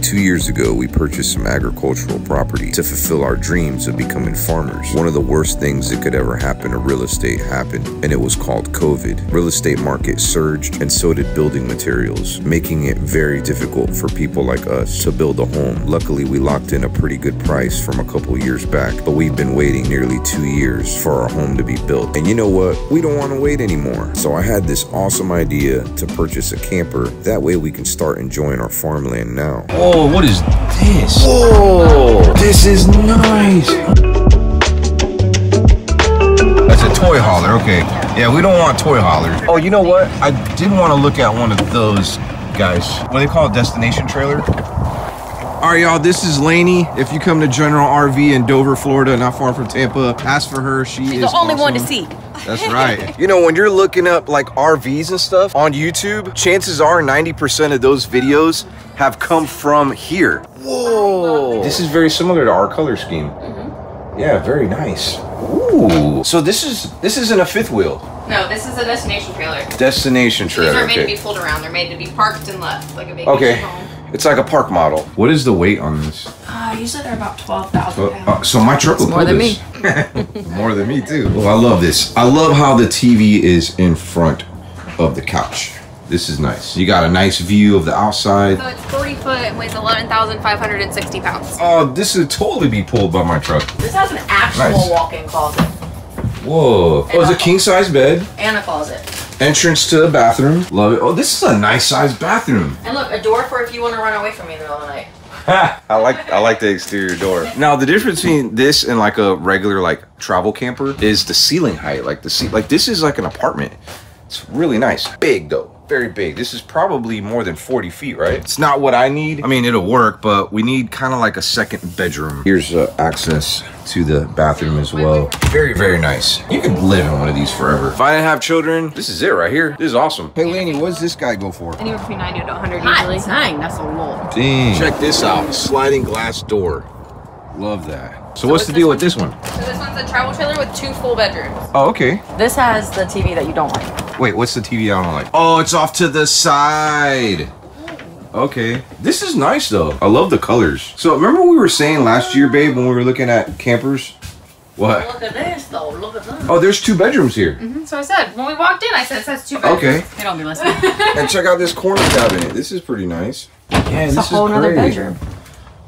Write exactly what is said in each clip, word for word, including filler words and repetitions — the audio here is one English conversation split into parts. two years ago, we purchased some agricultural property to fulfill our dreams of becoming farmers. One of the worst things that could ever happen to real estate happened, and it was called COVID. Real estate market surged, and so did building materials, making it very difficult for people like us to build a home. Luckily, we locked in a pretty good price from a couple years back, but we've been waiting nearly two years for our home to be built. And you know what? We don't want to wait anymore. So I had this awesome idea to purchase a camper. That way we can start enjoying our farmland now. Oh, what is this? Whoa, this is nice. That's a toy hauler, okay. Yeah, we don't want toy haulers. Oh, you know what? I did want to look at one of those guys. What do they call it? Destination trailer? All right, y'all, this is Lainey. If you come to General R V in Dover, Florida, not far from Tampa, ask for her. She She's is the only awesome. one to see. That's right. You know, when you're looking up like R Vs and stuff on YouTube, chances are ninety percent of those videos have come from here. Whoa. This is very similar to our color scheme. Mm-hmm. Yeah, very nice. Ooh. So this is this isn't a fifth wheel. No, this is a destination trailer. Destination trailer. These are made okay. to be pulled around. They're made to be parked and left like a vacation okay. home. It's like a park model. What is the weight on this? Uh, usually they're about twelve thousand pounds. Uh, so my truck will pull this. More than me. More than me too. Well, I love this. I love how the T V is in front of the couch. This is nice. You got a nice view of the outside. So it's forty foot and weighs eleven thousand five hundred sixty pounds. Oh, this would totally be pulled by my truck. This has an actual nice. walk-in closet. Whoa. And oh, it's a king-size bed. And a closet. Entrance to the bathroom. Love it. Oh, this is a nice size bathroom. And look, a door for if you want to run away from me in the middle of the night. I like I like the exterior door. Now the difference between this and like a regular like travel camper is the ceiling height. Like the ce- like this is like an apartment. It's really nice. Big though. Very big. This is probably more than forty feet, right? It's not what I need. I mean, it'll work, but we need kind of like a second bedroom. Here's uh, access to the bathroom as well. Very, very nice. You could live in one of these forever. If I didn't have children, this is it right here. This is awesome. Hey, Lainey, what does this guy go for? Anywhere between ninety to a hundred usually. Dang, that's a lot. Dang. Check this out. Sliding glass door. Love that. So, so what's the deal one? with this one? So this one's a travel trailer with two full bedrooms. Oh, okay. This has the T V that you don't like. Wait, what's the T V I don't like? Oh, it's off to the side. Okay. This is nice, though. I love the colors. So, remember we were saying last year, babe, when we were looking at campers? What? Look at this, though. Look at this. Oh, there's two bedrooms here. Mm-hmm. So, I said, when we walked in, I said, it says two bedrooms. Okay. They don't be listening. And check out this corner cabinet. This is pretty nice. Yeah, it's this is a whole is other great. bedroom.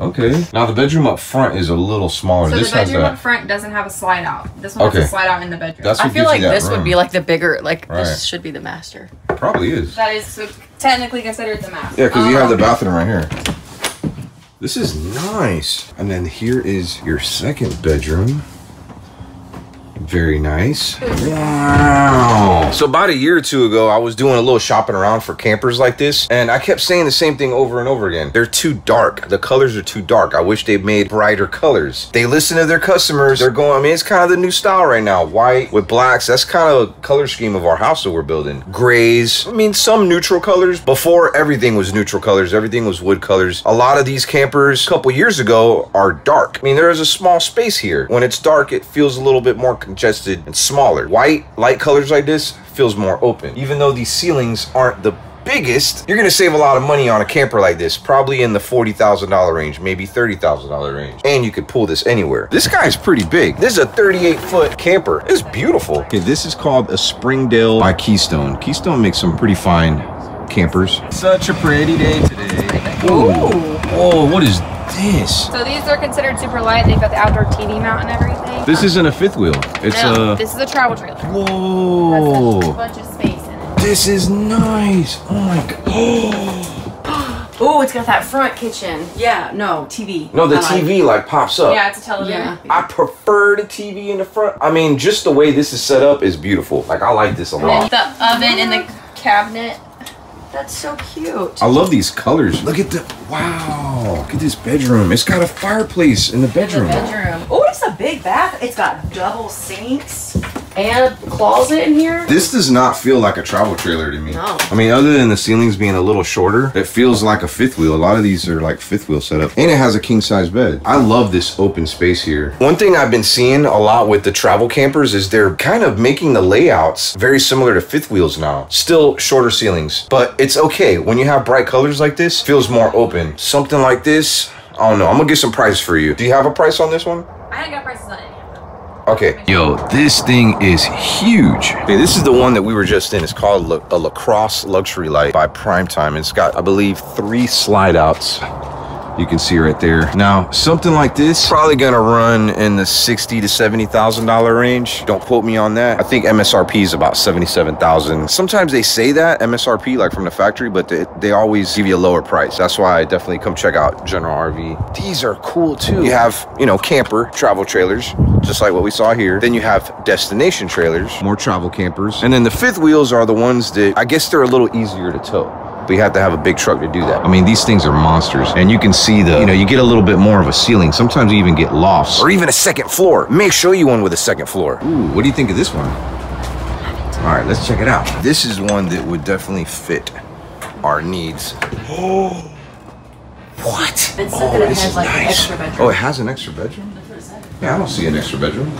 Okay. Now, the bedroom up front is a little smaller. So, this the bedroom has a... up front doesn't have a slide out. This one okay. has a slide out in the bedroom. That's what I feel like this room. would be like the bigger, like right. this should be the master. It probably is. That is so technically considered the master. Yeah, because um, you have the bathroom right here. This is nice. And then here is your second bedroom. Very nice. Wow. So about a year or two ago, I was doing a little shopping around for campers like this, and I kept saying the same thing over and over again. They're too dark. The colors are too dark. I wish they made brighter colors. They listen to their customers. They're going, I mean, it's kind of the new style right now. White with blacks. That's kind of a color scheme of our house that we're building. Grays. I mean, some neutral colors. Before, everything was neutral colors. Everything was wood colors. A lot of these campers a couple years ago are dark. I mean, there is a small space here. When it's dark, it feels a little bit more congested and smaller. White, light colors like this feels more open. Even though these ceilings aren't the biggest, you're gonna save a lot of money on a camper like this, probably in the forty thousand dollar range, maybe thirty thousand dollar range. And you could pull this anywhere. This guy's pretty big. This is a thirty-eight foot camper. It's beautiful. Okay, this is called a Springdale by Keystone. Keystone makes some pretty fine campers. Such a pretty day today. Oh, oh, what is this? So these are considered super light. They've got the outdoor T V mount and everything. This isn't a fifth wheel. It's no, a... This is a travel trailer. Whoa. That's a bunch of space in it. This is nice. Oh my God. Oh, oh, it's got that front kitchen. Yeah, no, T V. No, the I T V like. like pops up. Yeah, it's a television. Yeah. I prefer the T V in the front. I mean, just the way this is set up is beautiful. Like, I like this a lot. The oven and the cabinet. That's so cute. I love these colors. Look at the, wow. Look at this bedroom. It's got a fireplace in the bedroom. In the bedroom. Oh, it's a big bath. It's got double sinks. and a closet in here. This does not feel like a travel trailer to me. No. I mean, other than the ceilings being a little shorter, it feels like a fifth wheel. A lot of these are like fifth wheel setup. And it has a king size bed. I love this open space here. One thing I've been seeing a lot with the travel campers is they're kind of making the layouts very similar to fifth wheels now. Still shorter ceilings, but it's okay. When you have bright colors like this, it feels more open. Something like this, I don't know. I'm gonna get some price for you. Do you have a price on this one? I haven't got prices on it. Okay. Yo, this thing is huge. Okay, this is the one that we were just in. It's called La a Lacrosse Luxury Light by Primetime. It's got, I believe, three slide outs. You can see right there. Now, something like this, probably gonna run in the sixty to seventy thousand dollar range. Don't quote me on that. I think M S R P is about seventy-seven thousand. Sometimes they say that, M S R P, like from the factory, but they, they always give you a lower price. That's why I definitely come check out General R V. These are cool too. You have, you know, camper travel trailers, just like what we saw here. Then you have destination trailers, more travel campers. And then the fifth wheels are the ones that, I guess they're a little easier to tow. But you have to have a big truck to do that. I mean, these things are monsters. And you can see the, you know, you get a little bit more of a ceiling. Sometimes you even get lofts. Or even a second floor. Make sure you one with a second floor. Ooh, what do you think of this one? All right, let's check it out. This is one that would definitely fit our needs. Oh. What? It said that it has like an extra bedroom. Oh, it has an extra bedroom? That's what it said. Yeah, I don't see an extra bedroom.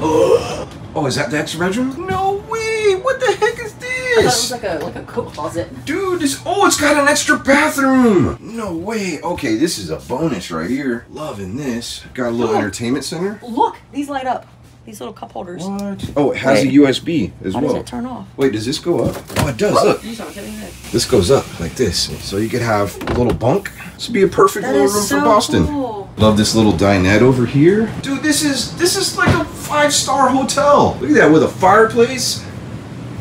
Oh, is that the extra bedroom? No way! What the heck is this? I thought it was like a, like a coat closet. Dude, this, oh, it's got an extra bathroom. No way. Okay, this is a bonus right here. Loving this. Got a little oh, entertainment center. Look, these light up. These little cup holders. What? Oh, it has Wait. a U S B as How well. How does it turn off? Wait, does this go up? Oh, it does. Look. This goes up like this. So you could have a little bunk. This would be a perfect that little room so for Boston. Cool. Love this little dinette over here. Dude, this is this is like a five-star hotel. Look at that with a fireplace.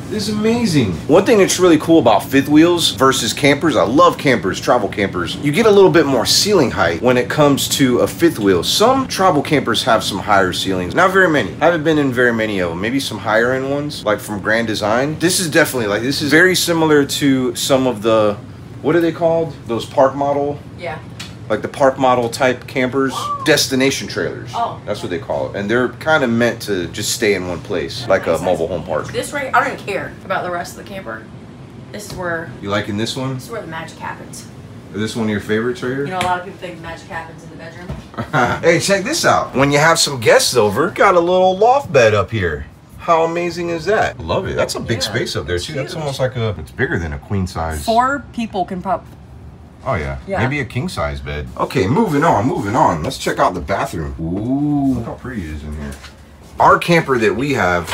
This is amazing. One thing that's really cool about fifth wheels versus campers, I love campers, travel campers, you get a little bit more ceiling height when it comes to a fifth wheel. Some travel campers have some higher ceilings, not very many. I haven't been in very many of them, maybe some higher end ones, like from Grand Design. This is definitely like, this is very similar to some of the, what are they called? Those park model? Yeah. Like the park model type campers, destination trailers. Oh. That's what they call it. And they're kind of meant to just stay in one place, that like a sense. mobile home park. This right, I don't even care about the rest of the camper. This is where... You liking this one? This is where the magic happens. Is this one of your favorites right here? You know, a lot of people think magic happens in the bedroom. Hey, check this out. When you have some guests over, got a little loft bed up here. How amazing is that? Love it. That's a big yeah, space up there, too. Huge. That's almost like a... It's bigger than a queen size. Four people can pop... Oh yeah. yeah, maybe a king size bed. Okay, moving on, moving on. Let's check out the bathroom. Ooh, look how pretty it is in here. Our camper that we have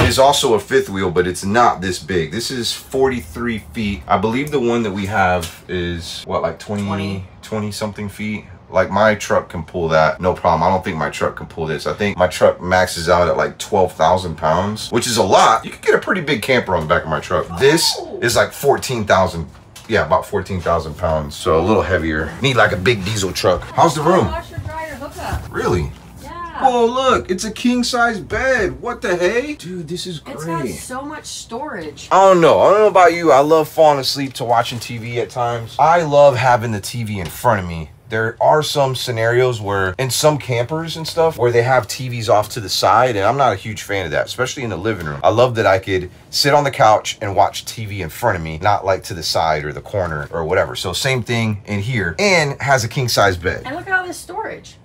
is also a fifth wheel, but it's not this big. This is forty-three feet. I believe the one that we have is what, like twenty, twenty something feet? Like my truck can pull that, no problem. I don't think my truck can pull this. I think my truck maxes out at like twelve thousand pounds, which is a lot. You can get a pretty big camper on the back of my truck. Oh. This is like fourteen thousand. Yeah, about fourteen thousand pounds, so a little heavier. Need like a big diesel truck. How's the room? Washer, dryer, hookup. Really? Yeah. Oh, look, it's a king-size bed. What the hey? Dude, this is great. It's got so much storage. I don't know. I don't know about you. I love falling asleep to watching T V at times. I love having the T V in front of me. There are some scenarios where, in some campers and stuff, where they have T Vs off to the side, and I'm not a huge fan of that, especially in the living room. I love that I could sit on the couch and watch T V in front of me, not like to the side or the corner or whatever. So same thing in here, and has a king-size bed. And look at all this storage.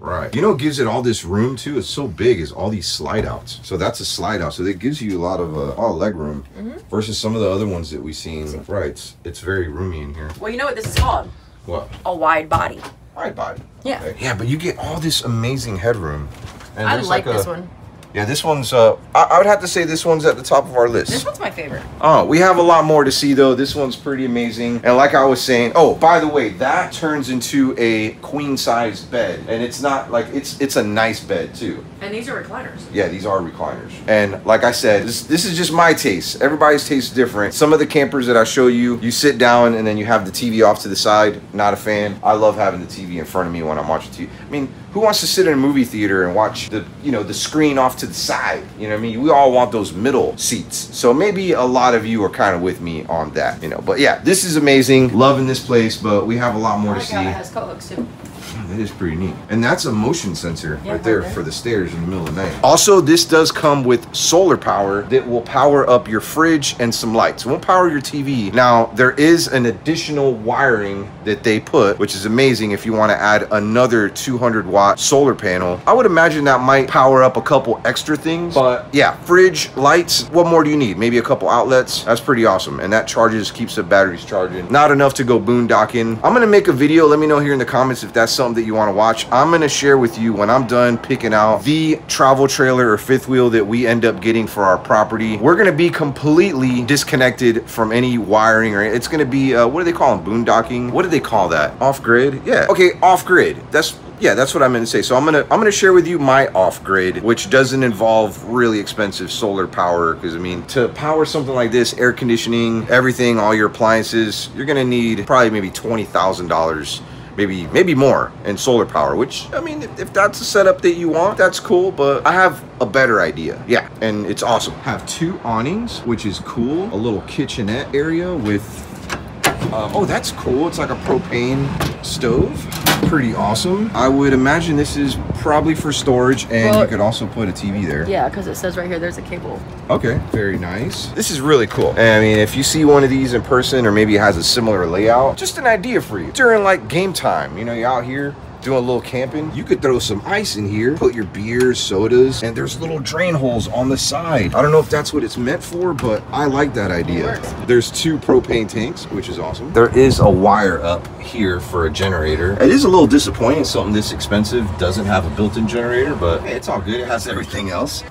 Right. You know what gives it all this room too? It's so big is all these slide outs. So that's a slide out. So that gives you a lot of uh, all leg room mm-hmm. versus some of the other ones that we've seen. See. Right. It's, it's very roomy in here. Well, you know what this is called? What? A wide body. Wide body. Yeah. Okay. Yeah, but you get all this amazing headroom. And I like, like a, this one. Yeah, this one's, uh, I, I would have to say this one's at the top of our list. This one's my favorite. Oh, we have a lot more to see though. This one's pretty amazing. And like I was saying, oh, by the way, that turns into a queen size bed. And it's not like, it's it's a nice bed too. And these are recliners. Yeah, these are recliners. And like I said, this, this is just my taste. Everybody's taste is different. Some of the campers that I show you, you sit down and then you have the T V off to the side. Not a fan. I love having the T V in front of me when I'm watching T V. I mean, who wants to sit in a movie theater and watch the, you know, the screen off to the side? You know what I mean? We all want those middle seats. So maybe a lot of you are kind of with me on that, you know. But yeah, this is amazing. Loving this place, but we have a lot more oh to God, see. It has coat hooks too. That is pretty neat. And that's a motion sensor yeah, right there right there. for the stairs in the middle of the night. Also, this does come with solar power that will power up your fridge and some lights. It won't power your T V. Now, there is an additional wiring that they put, which is amazing if you want to add another two hundred watt solar panel. I would imagine that might power up a couple extra things, but yeah, fridge, lights, what more do you need? Maybe a couple outlets. That's pretty awesome. And that charges, keeps the batteries charging. Not enough to go boondocking. I'm gonna make a video. Let me know here in the comments if that's something that you want to watch. I'm gonna share with you when I'm done picking out the travel trailer or fifth wheel that we end up getting for our property. We're gonna be completely disconnected from any wiring, or it's gonna be uh, what do they call them? Boondocking? What do they call that? Off-grid? Yeah. Okay, off-grid. That's Yeah, that's what I'm gonna say. So I'm gonna I'm gonna share with you my off-grid, which doesn't involve really expensive solar power, because I mean, to power something like this, air conditioning, everything, all your appliances, you're gonna need probably maybe twenty thousand dollars. Maybe maybe more in solar power, which, I mean, if, if that's a setup that you want, that's cool, but I have a better idea. Yeah, and it's awesome. Have two awnings, which is cool. A little kitchenette area with, uh, oh, that's cool. It's like a propane stove. Pretty awesome. I would imagine this is probably for storage, and well, you could also put a T V there. Yeah, because it says right here there's a cable. Okay, very nice. This is really cool. I mean, if you see one of these in person, or maybe it has a similar layout, just an idea for you during like game time, you know, you're out here doing a little camping, you could throw some ice in here, put your beer, sodas, and there's little drain holes on the side. I don't know if that's what it's meant for, but I like that idea. There's two propane tanks, which is awesome. There is a wire up here for a generator. It is a little disappointing something this expensive doesn't have a built-in generator, but it's all good. It has everything else.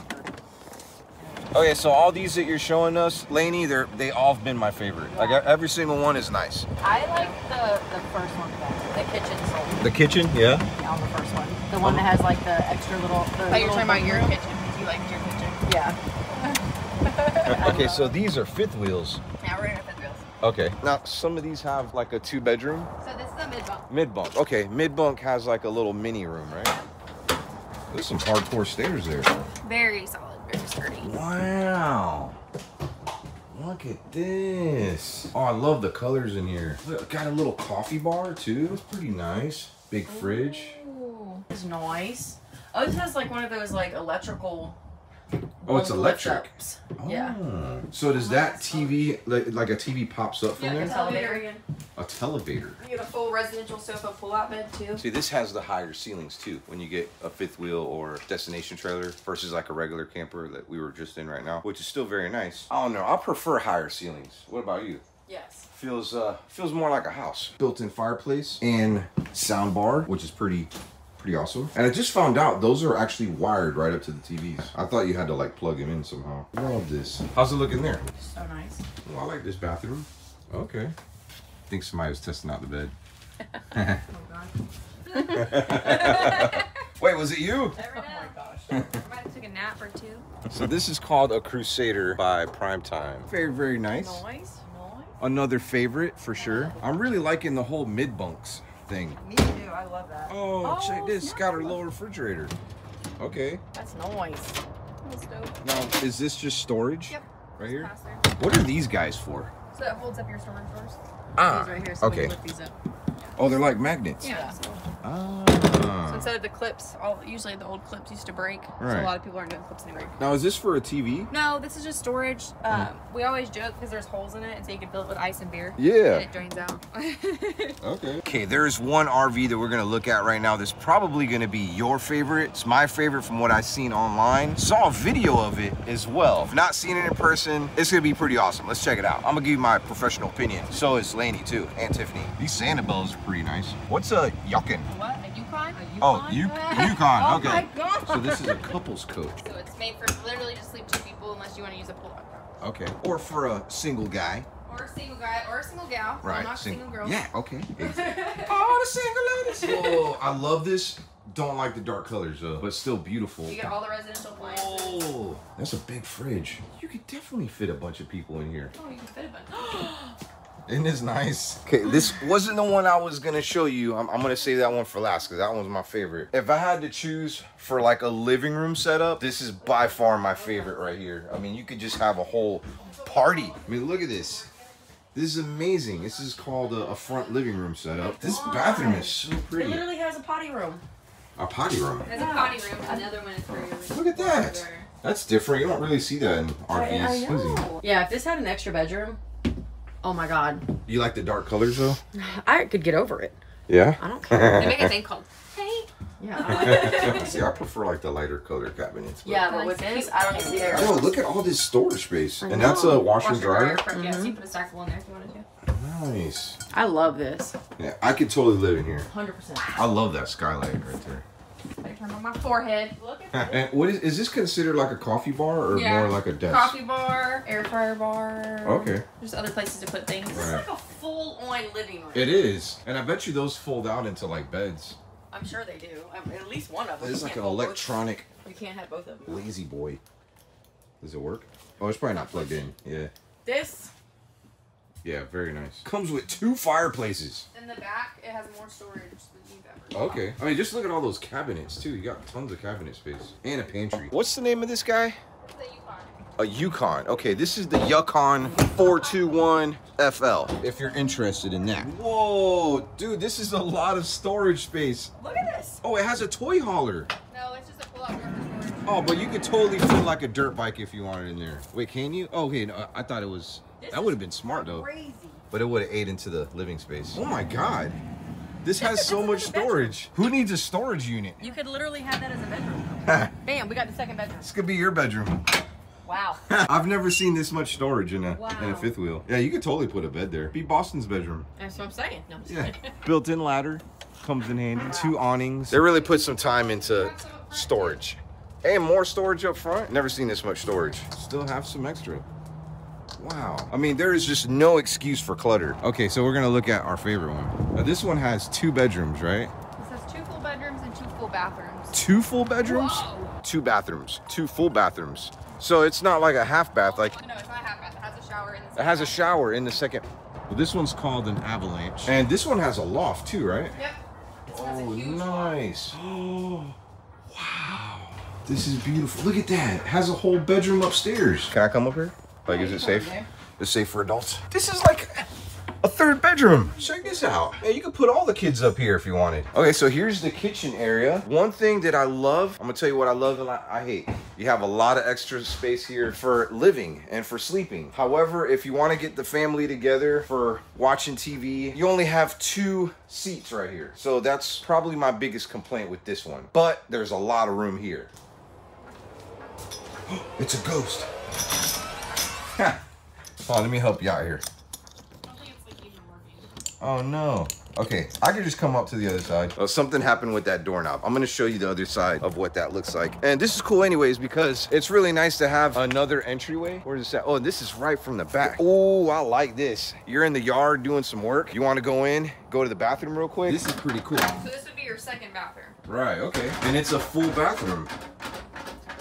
Okay, so all these that you're showing us, Lainey, they're, they all have been my favorite. Like, every single one is nice. I like the, the first one, the kitchen solar. The kitchen, yeah? Yeah, the first one. The one um, that has, like, the extra little... The oh, little you're talking about your room. kitchen. You liked your kitchen. Yeah. Okay, so these are fifth wheels. Yeah, we're in a fifth wheels. Okay. Now, some of these have, like, a two-bedroom. So this is a mid-bunk. Mid-bunk. Okay, mid-bunk has, like, a little mini room, right? There's some hardcore stairs there. Very solid. Wow, look at this. Oh, I love the colors in here. Look, got a little coffee bar too. It's pretty nice. Big fridge. Ooh, it's nice. Oh, this has like one of those like electrical. Oh, it's electric. Oh. Yeah. So does that T V, like, like a T V pops up from yeah, there? Yeah, a televator. A televator. You get a full residential sofa pull-out bed too. See, this has the higher ceilings too when you get a fifth wheel or destination trailer versus like a regular camper that we were just in right now, which is still very nice. I don't know. I prefer higher ceilings. What about you? Yes. Feels, uh, feels more like a house. Built-in fireplace and sound bar, which is pretty... pretty awesome. And I just found out those are actually wired right up to the T Vs. I thought you had to like plug them in somehow. Love this. How's it looking there? So nice. Oh, I like this bathroom. Okay. I think somebody was testing out the bed. Oh God. Wait, was it you? Never know. Oh my gosh. I might have took a nap or two. So this is called a Crusader by Primetime. Very, very nice. Nice, nice. Another favorite for sure. I'm really liking the whole mid bunks thing. Me too. I love that. Oh, oh check this. Nice. Got her little refrigerator. Okay. That's nice. That's dope. Now, is this just storage? Yep. Right here? What are these guys for? So it holds up your storage drawers. Ah. These right here, so okay. Lift these up. Yeah. Oh, they're like magnets. Yeah. So. Ah. So instead of the clips, all usually the old clips used to break. Right. So a lot of people aren't doing clips anymore. Now, is this for a T V? No, this is just storage. Um, mm. We always joke because there's holes in it, and so you can fill it with ice and beer. Yeah. And it drains out. Okay. Okay, there's one R V that we're going to look at right now that's probably going to be your favorite. It's my favorite from what I've seen online. Saw a video of it as well. If not seen it in person, it's going to be pretty awesome. Let's check it out. I'm going to give you my professional opinion. So is Lainey, too, and Tiffany. These Santa Bells are pretty nice. What's a Yukon? What? A Yukon? A Yukon? Oh, Yukon. Yukon. Oh, okay. My God. So this is a couple's coach. So it's made for literally just sleep two people unless you want to use a pull-out couch. Okay. Or for a single guy. Or a single guy or a single gal. Right. Not Sing a single girl. Yeah, okay. Oh, the single ladies. Oh, I love this. Don't like the dark colors though, but still beautiful. You got all the residential appliances. Oh, that's a big fridge. You could definitely fit a bunch of people in here. Oh, you can fit a bunch of people. Isn't this nice? Okay, this wasn't the one I was gonna show you. I'm, I'm gonna save that one for last because that one's my favorite. If I had to choose for like a living room setup, this is by far my favorite right here. I mean, you could just have a whole party. I mean, look at this. This is amazing. This is called a, a front living room setup. This wow. bathroom is so pretty. It literally has a potty room. A potty room? It has yeah. a potty room. Another one is for your Look at that. Door. That's different. You don't really see that in R Vs. I know. Yeah, if this had an extra bedroom, oh my God. You like the dark colors though? I could get over it. Yeah? I don't care. They make a thing called, hey. Yeah. See, I prefer like the lighter color cabinets. But yeah, but with these, I don't even care. Oh, look at all this storage space. And that's a washer and dryer. Mm-hmm. Yeah, so you put a stackable in there if you wanted to. Nice. I love this. Yeah, I could totally live in here. one hundred percent. I love that skylight right there. Better turn on my forehead. Look at this. What is, is this considered like a coffee bar or yeah. more like a desk? Coffee bar, air fryer bar. Okay. There's other places to put things. Right. This is like a full-on living room. It is. And I bet you those fold out into like beds. I'm sure they do. I mean, at least one of them. This is like an electronic. You can't have both of them. Lazy boy. Does it work? Oh, it's probably not plugged in. Yeah. This. Yeah, very nice. Comes with two fireplaces. In the back, it has more storage than you've ever. Okay. I mean, just look at all those cabinets, too. You got tons of cabinet space. And a pantry. What's the name of this guy? It's a Yukon. A Yukon. Okay, this is the Yukon four two one F L, if you're interested in that. Whoa, dude, this is a lot of storage space. Look at this. Oh, it has a toy hauler. No, it's just a pull-out door for storage. Oh, but you could totally feel like a dirt bike if you wanted in there. Wait, can you? Oh, okay, no, I thought it was... This that would have been smart though, crazy. But it would have ate into the living space. Oh my God, this has so much storage. Bedroom. Who needs a storage unit? You could literally have that as a bedroom. Bam, we got the second bedroom. This could be your bedroom. Wow. I've never seen this much storage in a, wow. in a fifth wheel. Yeah, you could totally put a bed there. Be Boston's bedroom. That's what I'm saying. No, I'm just yeah. Built-in ladder, comes in handy, wow. two awnings. They really put some time into storage. And more storage up front. Never seen this much storage. Still have some extra. Wow. I mean, there is just no excuse for clutter. Okay, so we're gonna look at our favorite one. Now, this one has two bedrooms, right? This has two full bedrooms and two full bathrooms. Two full bedrooms? Whoa. Two bathrooms, two full bathrooms. So it's not like a half bath, like. No, it's not a half bath, it has a shower in the second. It has a shower in the second. Well, this one's called an Avalanche. And this one has a loft too, right? Yep. This oh, has a huge nice. Oh, wow. This is beautiful. Look at that, it has a whole bedroom upstairs. Can I come up here? Like, is it safe? It's safe for adults. This is like a third bedroom. Check this out. Yeah, you could put all the kids up here if you wanted. Okay, so here's the kitchen area. One thing that I love, I'm gonna tell you what I love and I, I hate. You have a lot of extra space here for living and for sleeping. However, if you wanna get the family together for watching T V, you only have two seats right here. So that's probably my biggest complaint with this one. But there's a lot of room here. It's a ghost. Hold on, let me help you out here. Oh no. Okay, I could just come up to the other side. Oh, something happened with that doorknob. I'm gonna show you the other side of what that looks like. And this is cool anyways, because it's really nice to have another entryway. Where is that? Oh, this is right from the back. Oh, I like this. You're in the yard doing some work. You wanna go in, go to the bathroom real quick? This is pretty cool. So this would be your second bathroom. Right, okay. And it's a full bathroom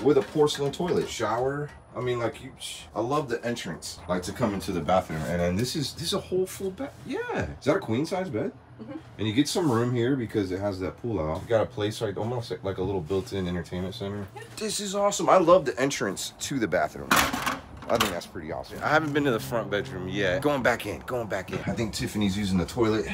with a porcelain toilet, shower. I mean, like, you, I love the entrance, like, to come into the bathroom. And then this is, this is a whole full bed. Yeah. Is that a queen-size bed? Mm-hmm. And you get some room here because it has that pool out. You got a place, like, almost like, like a little built-in entertainment center. Yeah. This is awesome. I love the entrance to the bathroom. I think that's pretty awesome. I haven't been to the front bedroom yet. Going back in, going back in. I think Tiffany's using the toilet.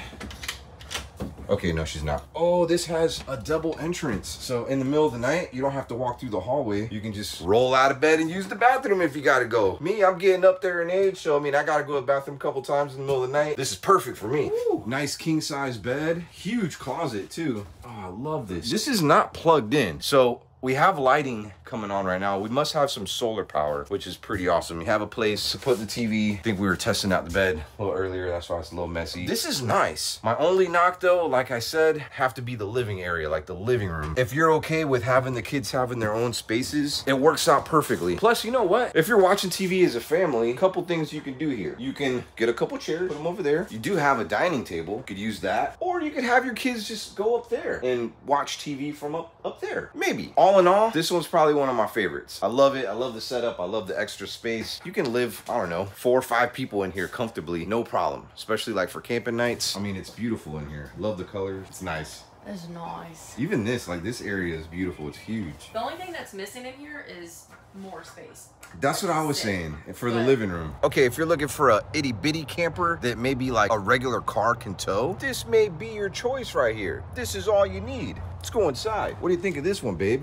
Okay, no, she's not. Oh, this has a double entrance. So in the middle of the night, you don't have to walk through the hallway. You can just roll out of bed and use the bathroom if you gotta go. Me, I'm getting up there in age, so I mean, I gotta go to the bathroom a couple times in the middle of the night. This is perfect for me. Ooh, nice king-size bed, huge closet too. Oh, I love this. This is not plugged in, so we have lighting coming on right now. We must have some solar power, which is pretty awesome. You have a place to put the T V. I think we were testing out the bed a little earlier. That's why it's a little messy. This is nice. My only knock though, like I said, have to be the living area, like the living room. If you're okay with having the kids having their own spaces, it works out perfectly. Plus, you know what? If you're watching T V as a family, a couple things you can do here. You can get a couple chairs, put them over there. You do have a dining table. You could use that. Or you could have your kids just go up there and watch T V from up, up there. Maybe. All in all, this one's probably one of my favorites. I love it. I love the setup. I love the extra space. You can live, I don't know, four or five people in here comfortably, no problem, especially like for camping nights. I mean, it's beautiful in here. Love the color. It's nice. That's nice. Even this, like this area is beautiful. It's huge. The only thing that's missing in here is more space. That's what I was saying for the living room. Okay, if you're looking for a itty bitty camper that maybe like a regular car can tow, this may be your choice right here. This is all you need. Let's go inside. What do you think of this one, babe?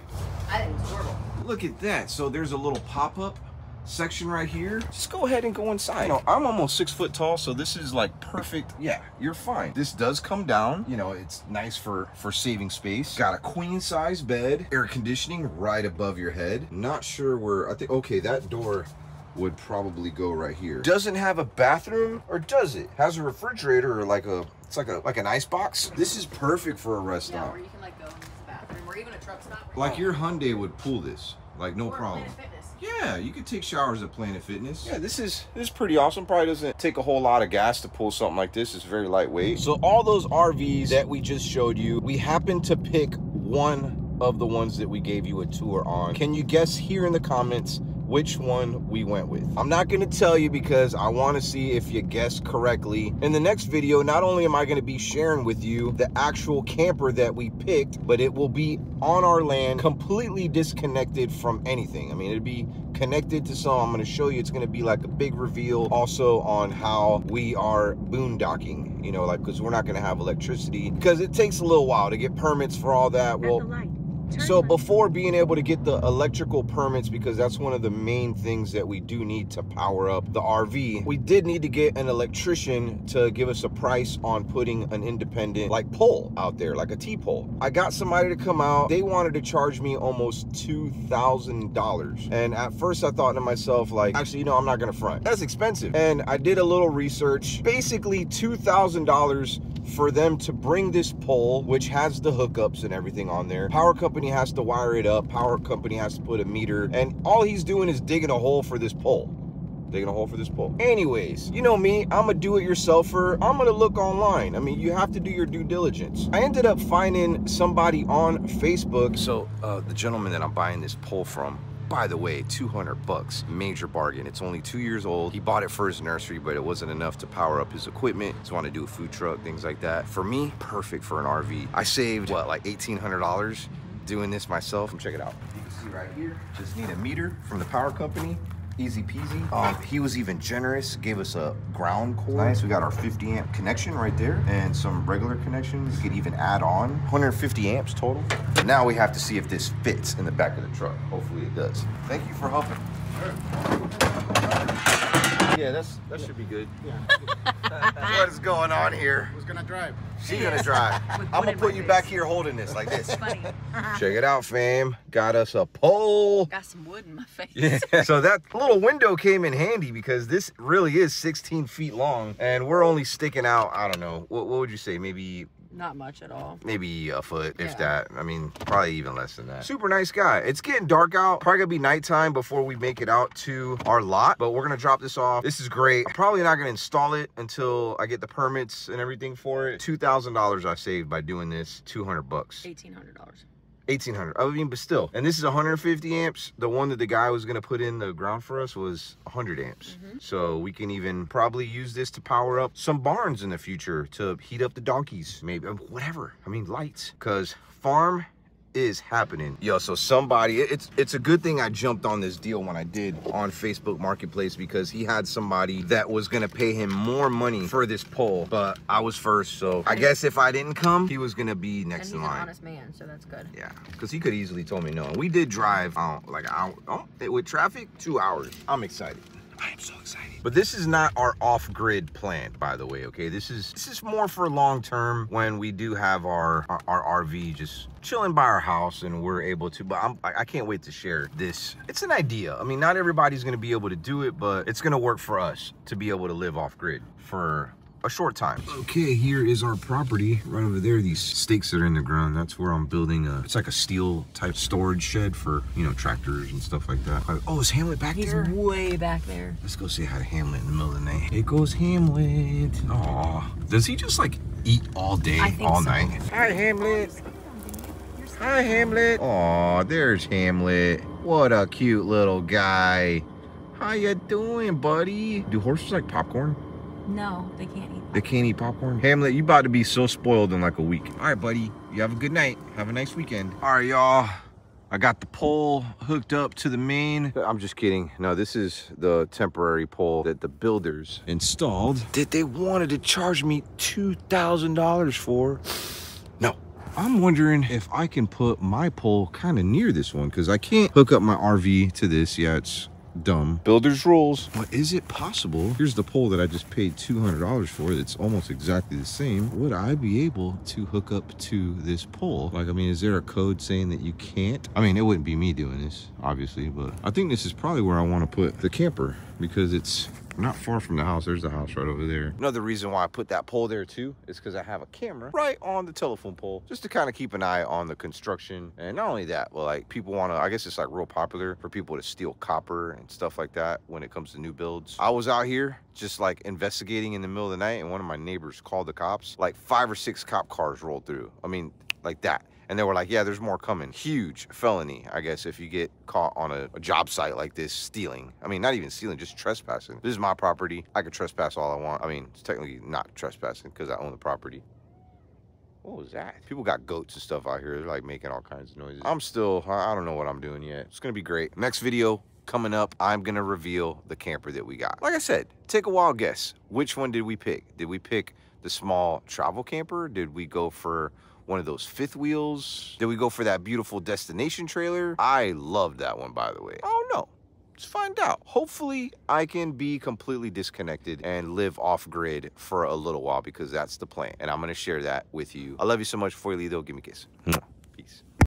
I think it's horrible. Look at that. So there's a little pop-up section right here. Just go ahead and go inside. You know, I'm almost six foot tall, so this is like perfect. Yeah, you're fine. This does come down. You know, it's nice for for saving space. Got a queen size bed, air conditioning right above your head. Not sure where. I think, okay, that door would probably go right here. Doesn't have a bathroom, or does it? Has a refrigerator, or like a, it's like a like an ice box. This is perfect for a restaurant. Yeah, where you can like go into the bathroom, or even a truck stop. Like your Hyundai would pull this, like no or problem. Planet Fitness. Yeah, you could take showers at Planet Fitness. Yeah, this is this is pretty awesome. Probably doesn't take a whole lot of gas to pull something like this. It's very lightweight. So all those R Vs that we just showed you, we happened to pick one of the ones that we gave you a tour on. Can you guess here in the comments which one we went with? I'm not gonna tell you because I wanna see if you guessed correctly. In the next video, not only am I gonna be sharing with you the actual camper that we picked, but it will be on our land, completely disconnected from anything. I mean, it'd be connected to some. I'm gonna show you, it's gonna be like a big reveal also on how we are boondocking, you know, like, cause we're not gonna have electricity because it takes a little while to get permits for all that. Well, so before being able to get the electrical permits, because that's one of the main things that we do need to power up the R V, we did need to get an electrician to give us a price on putting an independent like pole out there, like a T-pole. I got somebody to come out. They wanted to charge me almost two thousand dollars. And at first I thought to myself, like, actually, you know, I'm not gonna front. That's expensive. And I did a little research, basically two thousand dollars for them to bring this pole, which has the hookups and everything on there. Power company has to wire it up, power company has to put a meter, and all he's doing is digging a hole for this pole. Digging a hole for this pole. Anyways, you know me, I'm a do-it-yourselfer. I'm gonna look online. I mean, you have to do your due diligence. I ended up finding somebody on Facebook. So uh, the gentleman that I'm buying this pole from, by the way, two hundred bucks, major bargain. It's only two years old. He bought it for his nursery, but it wasn't enough to power up his equipment. Just wanted to do a food truck, things like that. For me, perfect for an R V. I saved, what, like eighteen hundred dollars doing this myself. Check it out. You can see right here, just need a meter from the power company. Easy peasy. Um, he was even generous, gave us a ground cord. Nice, we got our fifty amp connection right there and some regular connections. You could even add on one hundred fifty amps total. And now we have to see if this fits in the back of the truck. Hopefully it does. Thank you for helping. Yeah, that's that yeah. should be good. Yeah. What is going on here? Who's gonna drive? She's gonna drive. I'm gonna put you face. back here holding this like this. Funny. Check it out, fam. Got us a pole. Got some wood in my face. Yeah. So that little window came in handy because this really is sixteen feet long, and we're only sticking out. I don't know. What, what would you say? Maybe. Not much at all. Maybe a foot, yeah. if that. I mean, probably even less than that. Super nice guy. It's getting dark out. Probably gonna be nighttime before we make it out to our lot, but we're gonna drop this off. This is great. I'm probably not gonna install it until I get the permits and everything for it. two thousand dollars I saved by doing this. two hundred bucks. eighteen hundred dollars. eighteen hundred. I mean, but still. And this is one hundred fifty amps. The one that the guy was going to put in the ground for us was one hundred amps. Mm-hmm. So we can even probably use this to power up some barns in the future to heat up the donkeys, maybe, whatever. I mean, lights, because farm is happening. Yo, so somebody, it's it's a good thing I jumped on this deal when I did on Facebook Marketplace, because he had somebody that was gonna pay him more money for this pole, but I was first, so I guess if I didn't come, he was gonna be next in line. And he's an honest man, so that's good. Yeah, because he could easily told me no. We did drive out like hour, oh, with traffic, two hours. I'm excited. I am so excited. But this is not our off-grid plan, by the way, okay? This is this is more for long-term when we do have our, our, our R V just chilling by our house and we're able to, but I'm, I can't wait to share this. It's an idea. I mean, not everybody's gonna be able to do it, but it's gonna work for us to be able to live off-grid for a short time. Okay, here is our property. Right over there, these stakes that are in the ground, that's where I'm building a, it's like a steel type storage shed for, you know, tractors and stuff like that. Oh, is Hamlet back He's there? He's way back there. Let's go say hi to Hamlet in the middle of the night. It goes Hamlet. Aw, does he just like eat all day, I think all so. night? Hi, Hamlet. Hi, Hamlet. Aw, there's Hamlet. What a cute little guy. How you doing, buddy? Do horses like popcorn? No, they can't eat popcorn. They can't eat popcorn? Hamlet, you about to be so spoiled in like a week. All right, buddy. You have a good night. Have a nice weekend. All right, y'all. I got the pole hooked up to the main. I'm just kidding. No, this is the temporary pole that the builders installed that they wanted to charge me two thousand dollars for. No. I'm wondering if I can put my pole kind of near this one because I can't hook up my R V to this. Yeah, it's dumb. Builder's rules. But is it possible? Here's the pole that I just paid two hundred dollars for that's almost exactly the same. Would I be able to hook up to this pole? Like, I mean, is there a code saying that you can't? I mean, it wouldn't be me doing this, obviously, but I think this is probably where I want to put the camper because it's not far from the house. There's the house right over there. Another reason why I put that pole there too is because I have a camera right on the telephone pole just to kind of keep an eye on the construction. And not only that, but like people want to, I guess it's like real popular for people to steal copper and stuff like that when it comes to new builds. I was out here just like investigating in the middle of the night and one of my neighbors called the cops. Like five or six cop cars rolled through. I mean, like that. And they were like, yeah, there's more coming. Huge felony, I guess, if you get caught on a, a job site like this stealing. I mean, not even stealing, just trespassing. This is my property. I could trespass all I want. I mean, it's technically not trespassing because I own the property. What was that? People got goats and stuff out here. They're like making all kinds of noises. I'm still, I don't know what I'm doing yet. It's going to be great. Next video coming up, I'm going to reveal the camper that we got. Like I said, take a wild guess. Which one did we pick? Did we pick the small travel camper? Did we go for one of those fifth wheels? Did we go for that beautiful destination trailer? I love that one, by the way. I don't know. Let's find out. Hopefully, I can be completely disconnected and live off-grid for a little while because that's the plan. And I'm going to share that with you. I love you so much. Before you leave, though, give me a kiss.